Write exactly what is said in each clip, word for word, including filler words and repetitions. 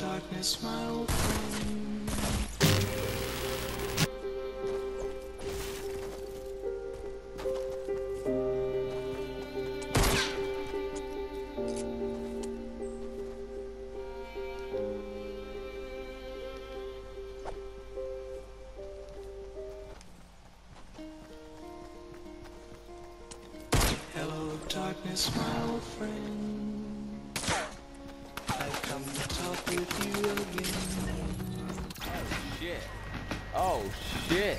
darkness, my old friend. Hello, darkness, my old friend. I've come to talk with you again. Oh shit. Oh shit.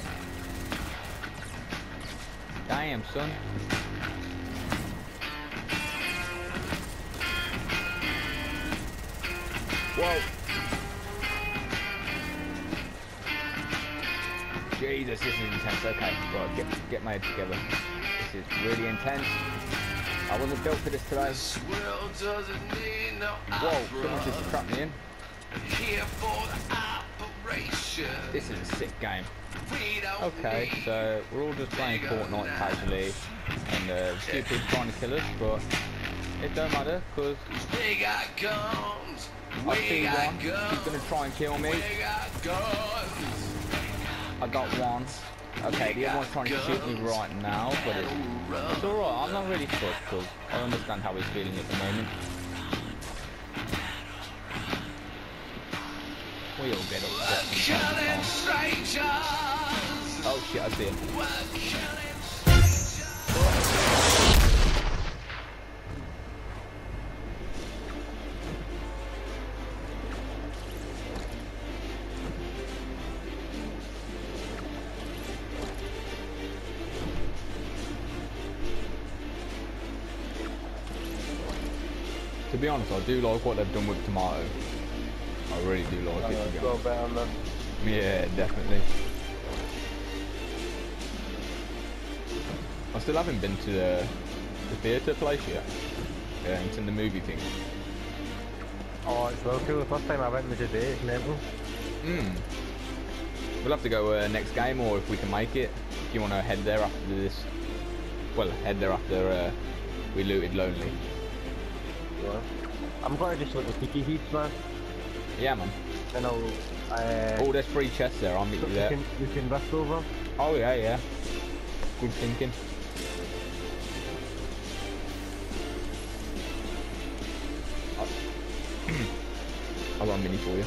Damn, son. Whoa. Jesus, this is intense. Okay, right, get, get my head together. This is really intense. I wasn't built for this today. This world doesn't need no opera. Whoa, someone just trapped me in. Here for the operation. This is a sick game. Okay, so we're all just playing Fortnite casually, and uh, stupid trying to kill us, but it don't matter, because I see one, he's going to try and kill me. I got one. Okay, the other one's trying to shoot me right now, but it's, it's alright, I'm not really fussed because I understand how he's feeling at the moment. We all get upset sometimes. Oh shit, I see him. To be honest, I do like what they've done with Tomato. I really do like I it. Know, down there. Yeah, definitely. I still haven't been to the, the theatre place yet. Yeah, it's in the movie thing. Oh, it's local. The first time I went was today, it's never. Hmm. We'll have to go uh, next game, or if we can make it. If you want to head there after this, well, head there after uh, we looted Lonely. Yeah. I'm gonna just look at the sticky heaps, man. Yeah, man. And I'll, uh, oh, there's three chests there. I'll meet you there. You can, you can rest over. Oh yeah, yeah. Good thinking. I've got a mini for you.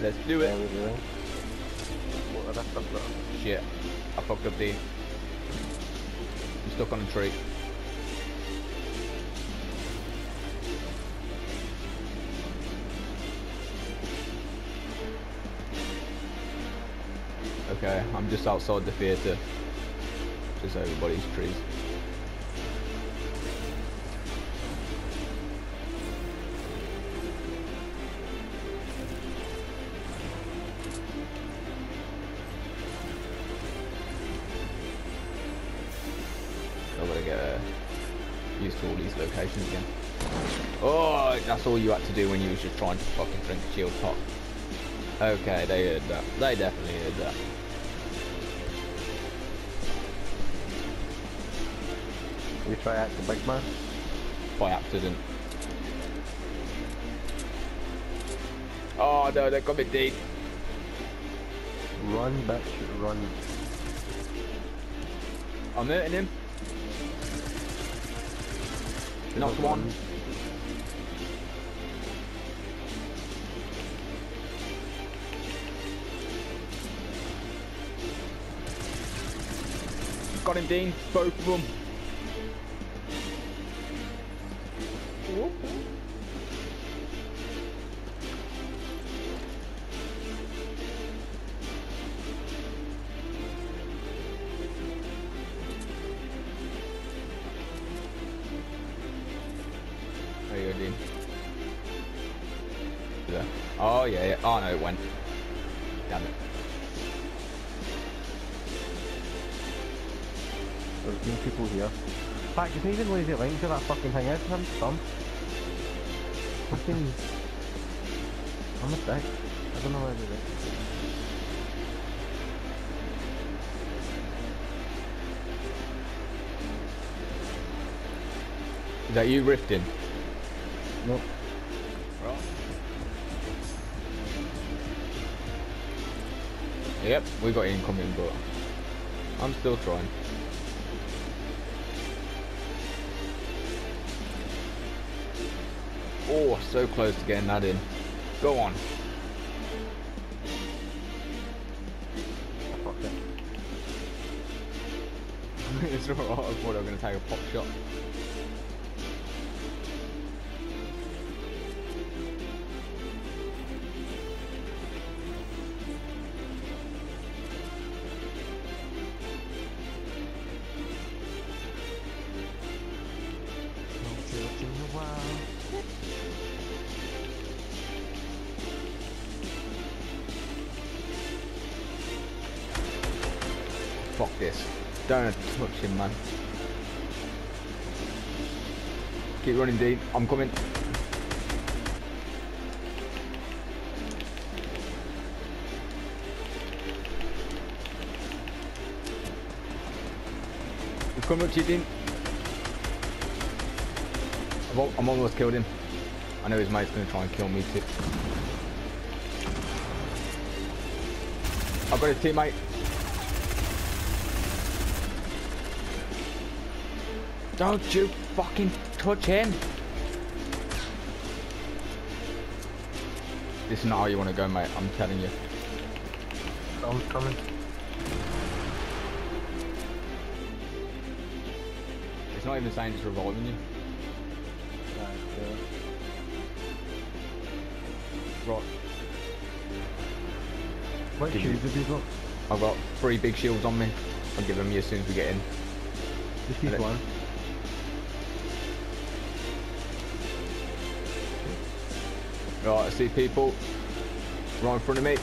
Let's do it. Shit, I fucked up Dean. I'm stuck on a tree. Okay, I'm just outside the theatre. Just everybody's trees. Used to all these locations again. Oh, that's all you had to do when you was just trying to fucking drink a chill pop. Okay, they heard that. They definitely heard that. You try out the big man? By accident. Oh no, they got me deep. Run, bitch, run. I'm hurting him. Not one. Got him, Dean. Both of them. Whoop. Oh yeah, yeah, oh no, it went. Damn it. There's been people here. In fact, you can even lose the link to that fucking thing, it's some dumb. Fucking... I'm not back. I don't know why I did that. Is that you rifting? Nope. Right. Yep, we got incoming, but I'm still trying. Oh, so close to getting that in. Go on. Fuck it. It's alright, I thought I was going to take a pop shot. Fuck this. Don't touch him, man. Keep running, Dean. I'm coming. He's coming up to you, Dean. I'm almost killed him. I know his mate's going to try and kill me too. I've got his teammate. Don't you fucking touch him! This is not how you want to go, mate, I'm telling you. I'm coming. It's not even saying it's revolving you. Right. What shields have you got? I've got three big shields on me. I'll give them you as soon as we get in. Just keep one. Right, I see people right in front of me.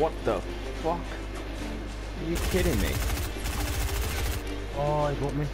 What the fuck? Are you kidding me? Oh, he got me.